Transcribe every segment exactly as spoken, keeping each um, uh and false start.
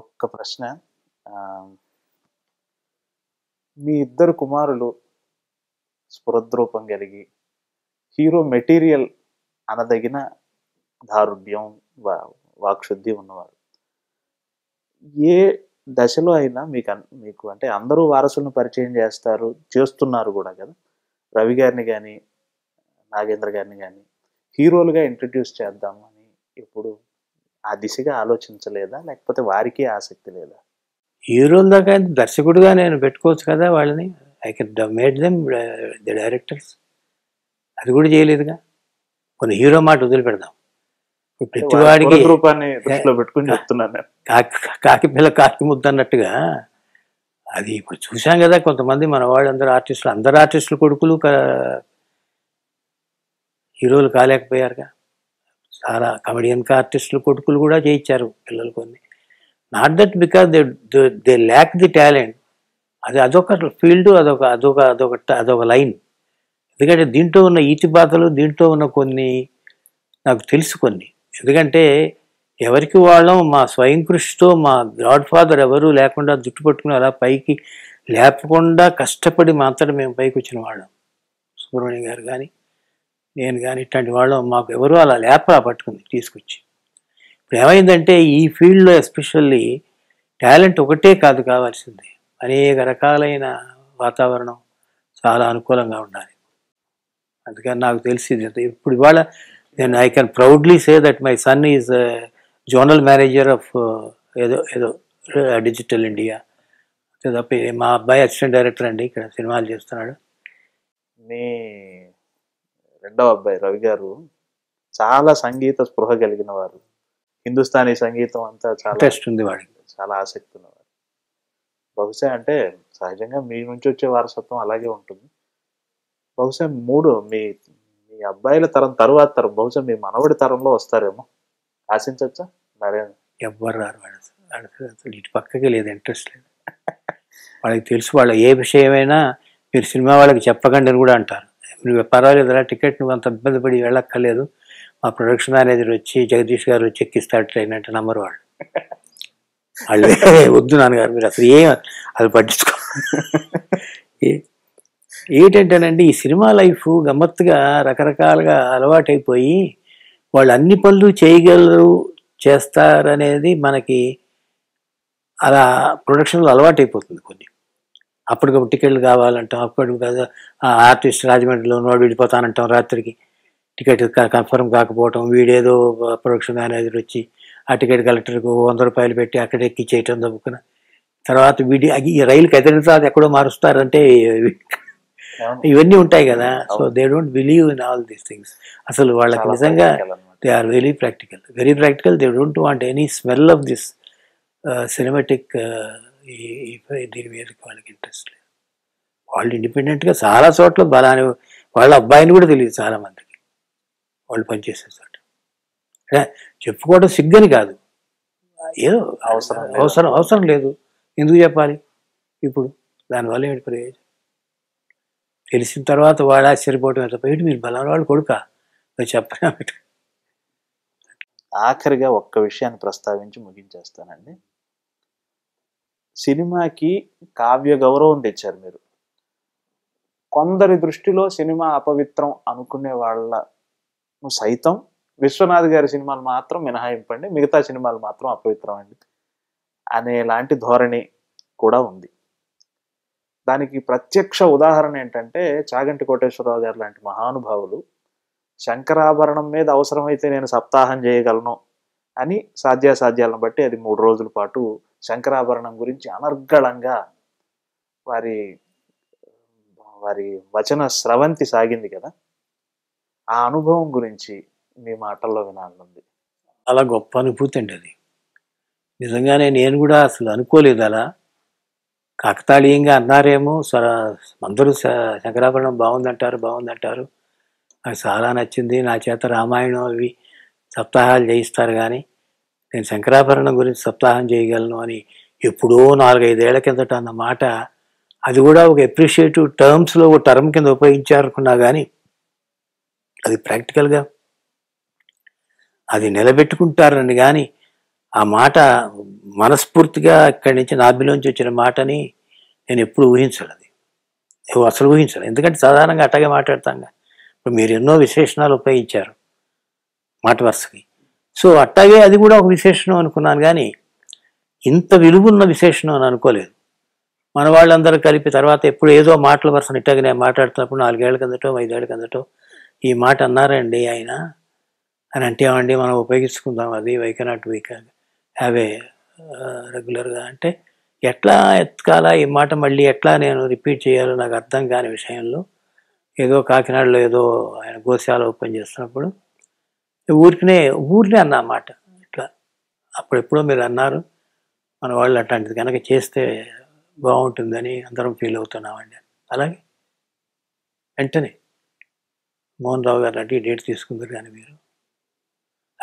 ఇంకొక ప్రశ్న, మీ ఇద్దరు కుమారులు స్ఫురద్రూపం కలిగి హీరో మెటీరియల్ అనదగిన దారుఢ్యం వా వాక్శుద్ధి ఉన్నవారు. ఏ దశలో అయినా మీకు మీకు అంటే అందరూ వారసులను పరిచయం చేస్తారు, చేస్తున్నారు కూడా కదా. రవి గారిని కానీ నాగేంద్ర గారిని కానీ హీరోలుగా ఇంట్రడ్యూస్ చేద్దామని ఎప్పుడు ఆ దిశగా ఆలోచించలేదా, లేకపోతే వారికి ఆసక్తి లేదా? హీరోల దాకా దర్శకుడిగా నేను పెట్టుకోవచ్చు కదా వాళ్ళని. I can made them the directors. అది కూడా చేయలేదుగా. కొన్ని హీరో మాట వదిలిపెడదాం, ప్రతివాడికి కాకి పిల్ల కాకి ముద్ద అన్నట్టుగా. అది ఇప్పుడు చూసాం కదా, కొంతమంది మన వాళ్ళు అందరు ఆర్టిస్టులు, అందరు ఆర్టిస్టులు కొడుకులు హీరోలు కాలేకపోయారుగా. చాలా కమెడియన్ ఆర్టిస్టులు కొడుకులు కూడా చేయించారు పిల్లలు కొన్ని. Not that because they they lack the talent. అది అదొక ఫీల్డ్, అదొక అదొక అదొక అదొక లైన్. ఎందుకంటే దీంట్లో ఉన్న ఈతి బాధలు, దీంట్లో ఉన్న కొన్ని నాకు తెలుసు కొన్ని. ఎందుకంటే ఎవరికి వాళ్ళం మా స్వయం కృషితో, మా గాడ్ ఫాదర్ ఎవరూ లేకుండా జుట్టు పట్టుకుని అలా పైకి లేపకుండా కష్టపడి మాత్రం మేము పైకి వచ్చిన వాళ్ళం. సుబ్రహ్మణ్యం గారు కానీ నేను కానీ ఇట్లాంటి వాళ్ళం. మాకు ఎవరూ అలా లేపలా పట్టుకుంది తీసుకొచ్చి. ఇప్పుడు ఏమైందంటే ఈ ఫీల్డ్లో ఎస్పెషల్లీ టాలెంట్ ఒకటే కాదు కావాల్సింది, అనేక రకాలైన వాతావరణం చాలా అనుకూలంగా ఉండాలి. అందుకని నాకు తెలిసింది ఇప్పుడు ఇవాళ నేను I can proudly say that my son is zonal manager of ఏదో ఏదో డిజిటల్ ఇండియా. అంతే తప్ప మా అబ్బాయి అసిస్టెంట్ డైరెక్టర్ అండి, ఇక్కడ సినిమాలు చేస్తున్నాడు. మీ రెండవ అబ్బాయి రవి గారు చాలా సంగీత స్పృహ కలిగిన వారు, హిందుస్థానీ సంగీతం అంతా చాలా ఇంట్రెస్ట్ ఉంది వాడికి, చాలా ఆసక్తి ఉన్నవారు. బహుశా అంటే సహజంగా మీ నుంచి వచ్చే వారసత్వం అలాగే ఉంటుంది. బహుశా మూడు మీ మీ అబ్బాయిల తరం తర్వాత తరం, బహుశా మీ మనవడి తరంలో వస్తారేమో, ఆశించవచ్చా? మరే ఎవ్వరు రారు. వాడు ఇటు పక్కకి లేదు, ఇంట్రెస్ట్ లేదు వాళ్ళకి. తెలుసు వాళ్ళ ఏ విషయమైనా మీరు సినిమా వాళ్ళకి చెప్పకండి అని కూడా అంటారు. నువ్వు పర్వాలేదు రా, టికెట్ నువ్వు అంత ఇబ్బంది పడి వెళ్ళక్కర్లేదు, మా ప్రొడక్షన్ మేనేజర్ వచ్చి జగదీష్ గారు వచ్చి ఎక్కిస్తాడు ట్రైన్ అంటే నమ్మరు వాళ్ళు. వాళ్ళు వద్దు నాన్నగారు మీరు అసలు ఏం అది పట్టించుకో. ఏంటంటేనండి ఈ సినిమా లైఫ్ గమ్మత్తుగా రకరకాలుగా అలవాటైపోయి వాళ్ళు అన్ని పనులు చేయగలరు, చేస్తారనేది మనకి అలా ప్రొడక్షన్లో అలవాటైపోతుంది. కొన్ని అప్పటికప్పుడు టికెట్లు కావాలంటాం, అప్పటికి కదా ఆర్టిస్ట్ రాజమండ్రిలో ఉన్నవాడు వెళ్ళిపోతానంటాం, రాత్రికి టికెట్ కన్ఫర్మ్ కాకపోవటం, వీడేదో ప్రొడక్షన్ మేనేజర్ వచ్చి ఆ టికెట్ కలెక్టర్కి వంద రూపాయలు పెట్టి అక్కడ ఎక్కి చేయటం దొబ్బుకున్న తర్వాత వీడి ఈ రైలుకి ఎదిరిన తర్వాత ఎక్కడో మారుస్తారంటే ఇవన్నీ ఉంటాయి కదా. So they don't believe in all these things. అసలు వాళ్ళకి నిజంగా they are very practical, very practical. They don't want any smell of this cinematic. దీని మీద వాళ్ళకి ఇంట్రెస్ట్ లేదు. వాళ్ళు ఇండిపెండెంట్గా చాలా చోట్ల బలాని వాళ్ళ అబ్బాయిని కూడా తెలియదు చాలామందికి వాళ్ళు పనిచేసే చోట. చెప్పుకోవడం సిగ్గని కాదు, ఏదో అవసరం అవసరం అవసరం లేదు, ఎందుకు చెప్పాలి ఇప్పుడు, దానివల్ల ఏమిటి ప్రయోజనం? తెలిసిన తర్వాత వాడు ఆశ్చర్యపోవటం తప్ప, ఏంటి మీరు బలం వాళ్ళు కొడుకా చెప్పా. ఆఖరిగా ఒక్క విషయాన్ని ప్రస్తావించి ముగించేస్తానండి. సినిమాకి కావ్య గౌరవం తెచ్చారు మీరు. కొందరి దృష్టిలో సినిమా అపవిత్రం అనుకునే వాళ్ళను సైతం విశ్వనాథ్ గారి సినిమాలు మాత్రం మినహాయింపండి, మిగతా సినిమాలు మాత్రం అపవిత్రం అండి అనేలాంటి ధోరణి కూడా ఉంది. దానికి ప్రత్యక్ష ఉదాహరణ ఏంటంటే చాగంటి కోటేశ్వరరావు గారు లాంటి మహానుభావులు శంకరాభరణం మీద అవసరమైతే నేను సప్తాహం చేయగలను అని సాధ్యాసాధ్యాలను బట్టి అది మూడు రోజుల పాటు శంకరాభరణం గురించి అనర్గళంగా వారి వారి వచన స్రవంతి సాగింది కదా. ఆ అనుభవం గురించి మీ మాటల్లో వినాలనుంది. అలా గొప్ప అనుభూతి అండి అది. నిజంగానే నేను కూడా అసలు అనుకోలేదు అలా. కాకతాళీయంగా అన్నారేమో, సర అందరూ శంకరాభరణం బాగుందంటారు బాగుందంటారు నాకు చాలా నచ్చింది, నా చేత రామాయణం అవి సప్తాహాలు చేయిస్తారు కానీ నేను శంకరాభరణం గురించి సప్తాహం చేయగలను అని ఎప్పుడో నాలుగైదేళ్ల కిందట అన్న మాట. అది కూడా ఒక అప్రిషియేటివ్ టర్మ్స్లో ఒక టర్మ్ కింద ఉపయోగించారనుకున్నా కానీ అది ప్రాక్టికల్గా అది నిలబెట్టుకుంటారని కానీ ఆ మాట మనస్ఫూర్తిగా ఇక్కడి నుంచి నాభిలోంచి వచ్చిన మాటని నేను ఎప్పుడు ఊహించలేదు, అసలు ఊహించలేదు. ఎందుకంటే సాధారణంగా అట్టగే మాట్లాడతాంగా. ఇప్పుడు మీరు ఎన్నో విశేషణాలు ఉపయోగించారు మాట వరుసకి, సో అట్టగే అది కూడా ఒక విశేషణం అనుకున్నాను, కానీ ఇంత విలువున్న విశేషణం అని అనుకోలేదు. మన వాళ్ళందరూ కలిపి తర్వాత ఎప్పుడు ఏదో మాటల వరుసను ఇట్టగా నేను మాట్లాడుతున్నప్పుడు నాలుగేళ్ల కిందటో ఐదేళ్ల కిందటో ఈ మాట అన్నారండి ఆయన అని అంటే, ఏమండి మనం ఉపయోగించుకుందాం అది వైకనాట్ వీక్ హ్యావే రెగ్యులర్గా అంటే ఎట్లా ఎత్కాలా ఈ మాట మళ్ళీ ఎట్లా నేను రిపీట్ చేయాలో నాకు అర్థం కాని విషయంలో ఏదో కాకినాడలో ఏదో ఆయన గోశాల ఓపెన్ చేస్తున్నప్పుడు ఊరికినే ఊరినే అన్న మాట ఇట్లా అప్పుడెప్పుడో మీరు అన్నారు, మన వాళ్ళు అట్లాంటిది కనుక చేస్తే బాగుంటుందని అందరం ఫీల్ అవుతున్నామండి. అలాగే వెంటనే మోహన్ రావు గారు అంటే డేట్ తీసుకుందరు, కానీ మీరు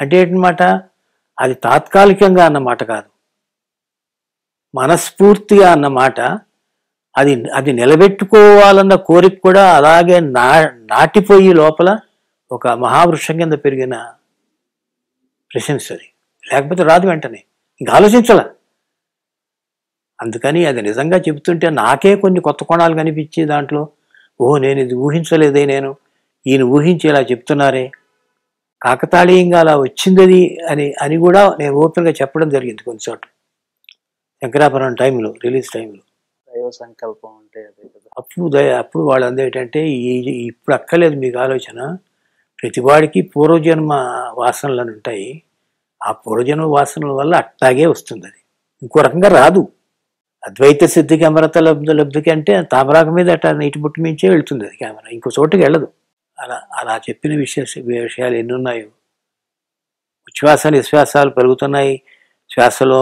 అంటే ఏంటన్నమాట అది తాత్కాలికంగా అన్నమాట కాదు, మనస్ఫూర్తిగా అన్నమాట. అది అది నిలబెట్టుకోవాలన్న కోరిక కూడా అలాగే నా నాటిపోయి లోపల ఒక మహావృక్షం కింద పెరిగిన ప్రశంస, లేకపోతే రాదు వెంటనే, ఇంకా ఆలోచించాల. అందుకని అది నిజంగా చెబుతుంటే నాకే కొన్ని కొత్త కోణాలు కనిపించి దాంట్లో ఓహో నేను ఇది ఊహించలేదే, నేను ఈయన ఊహించి ఇలా చెప్తున్నారే, కాకతాళీయంగా అలా వచ్చింది అని అని కూడా నేను ఓపెన్గా చెప్పడం జరిగింది కొన్ని చోట్ల. శంకరాభరణం టైంలో రిలీజ్ టైంలో దైవ సంకల్పం అంటే అదే కదా. అప్పుడు దయ అప్పుడు వాళ్ళు అంది ఏంటంటే ఈ ఇప్పుడు అక్కర్లేదు మీకు ఆలోచన, ప్రతివాడికి పూర్వజన్మ వాసనలు అని ఉంటాయి, ఆ పూర్వజన్మ వాసనల వల్ల అట్టాగే వస్తుంది, అది ఇంకో రకంగా రాదు. అద్వైత సిద్ధికి అమరత లబ్ధ లబ్ధికి అంటే తామరాక మీద అట్లా నీటి బుట్టు మించే వెళ్తుంది అది కెమెరా, ఇంకో చోటుకి వెళ్ళదు. అలా అలా చెప్పిన విషయ విషయాలు ఎన్ని ఉన్నాయో. ఉచ్ఛ్వాస నిశ్వాసాలు పెరుగుతున్నాయి, శ్వాసలో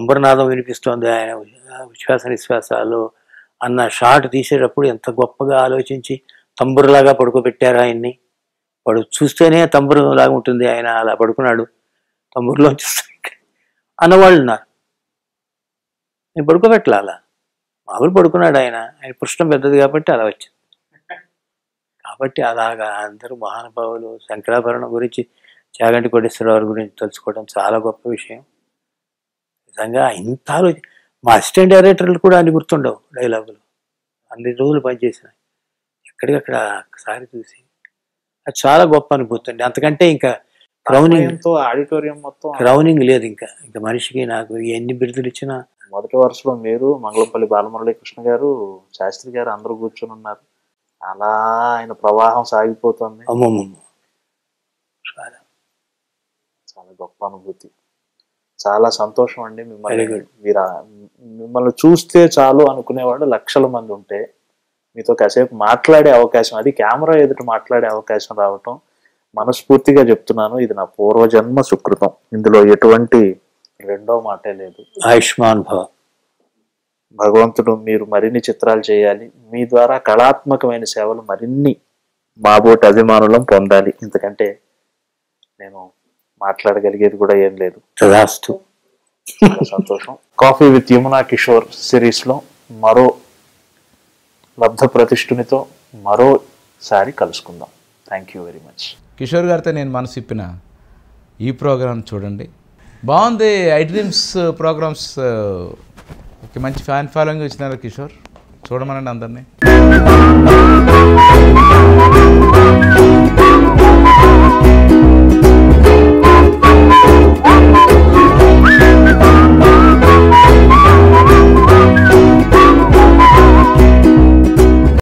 అంబరనాదం వినిపిస్తోంది, ఆయన విశ్వాస నిశ్వాసాలు అన్న షాట్ తీసేటప్పుడు ఎంత గొప్పగా ఆలోచించి తంబురులాగా పడుకోబెట్టారు ఆయన్ని. వాడు చూస్తేనే తంబురులాగా ఉంటుంది, ఆయన అలా పడుకున్నాడు తంబురులో చూస్తే అన్నవాళ్ళు ఉన్నారు. నేను పడుకోబెట్టాల అలా మామూలు పడుకున్నాడు ఆయన, ఆయన పృష్టం పెద్దది కాబట్టి అలా వచ్చింది. కాబట్టి అలాగా అందరూ మహానుభావులు శంకరాభరణం గురించి చాగంటి కోటేశ్వరరావు గురించి తెలుసుకోవడం చాలా గొప్ప విషయం నిజంగా. ఇంత ఆలోచన మా అసిస్టెంట్ డైరెక్టర్లు కూడా అన్ని గుర్తుండవు డైలాగులు, అన్ని రోజులు పనిచేసినాయి ఎక్కడికక్కడ ఒకసారి చూసి, అది చాలా గొప్ప అనుభూతి అండి. అంతకంటే ఇంకా క్రౌనింగ్ ఆడిటోరియం మొత్తం క్రౌనింగ్ లేదు ఇంకా, ఇంకా మనిషికి నాకు ఎన్ని బిరుదులు ఇచ్చినా. మొదటి వరుసలో మీరు, మంగళంపల్లి బాలమురళీకృష్ణ గారు, శాస్త్రి గారు అందరూ కూర్చొని ఉన్నారు, అలా ఆయన ప్రవాహం సాగిపోతుంది. అమ్మమ్మమ్మ చాలా చాలా గొప్ప అనుభూతి, చాలా సంతోషం అండి. మిమ్మల్ని మీరు మిమ్మల్ని చూస్తే చాలు అనుకునేవాడు లక్షల మంది ఉంటే మీతో కాసేపు మాట్లాడే అవకాశం, అది కెమెరా ఎదుట మాట్లాడే అవకాశం రావటం మనస్ఫూర్తిగా చెప్తున్నాను, ఇది నా పూర్వజన్మ సుకృతం, ఇందులో ఎటువంటి రెండో మాటే లేదు. ఆయుష్మాన్ భవ. భగవంతుడు మీరు మరిన్ని చిత్రాలు చేయాలి, మీ ద్వారా కళాత్మకమైన సేవలు మరిన్ని మాబోటి అభిమానులను పొందాలి, ఇంతకంటే నేను మాట్లాడగలిగేది కూడా ఏం లేదు. తదాస్తు. సంతోషం. కాఫీ విత్ యమునా కిషోర్ సిరీస్లో మరో లబ్ధ ప్రతిష్ఠునితో మరోసారి కలుసుకుందాం. Thank you very much. Kishore గారితో నేను మనసు ఇప్పిన ఈ ప్రోగ్రాం చూడండి బాగుంది. ఐ డ్రీమ్స్ ప్రోగ్రామ్స్ మంచి ఫ్యాన్ ఫాలోయింగ్ వచ్చినారు కిషోర్, చూడమనండి అందరినీ.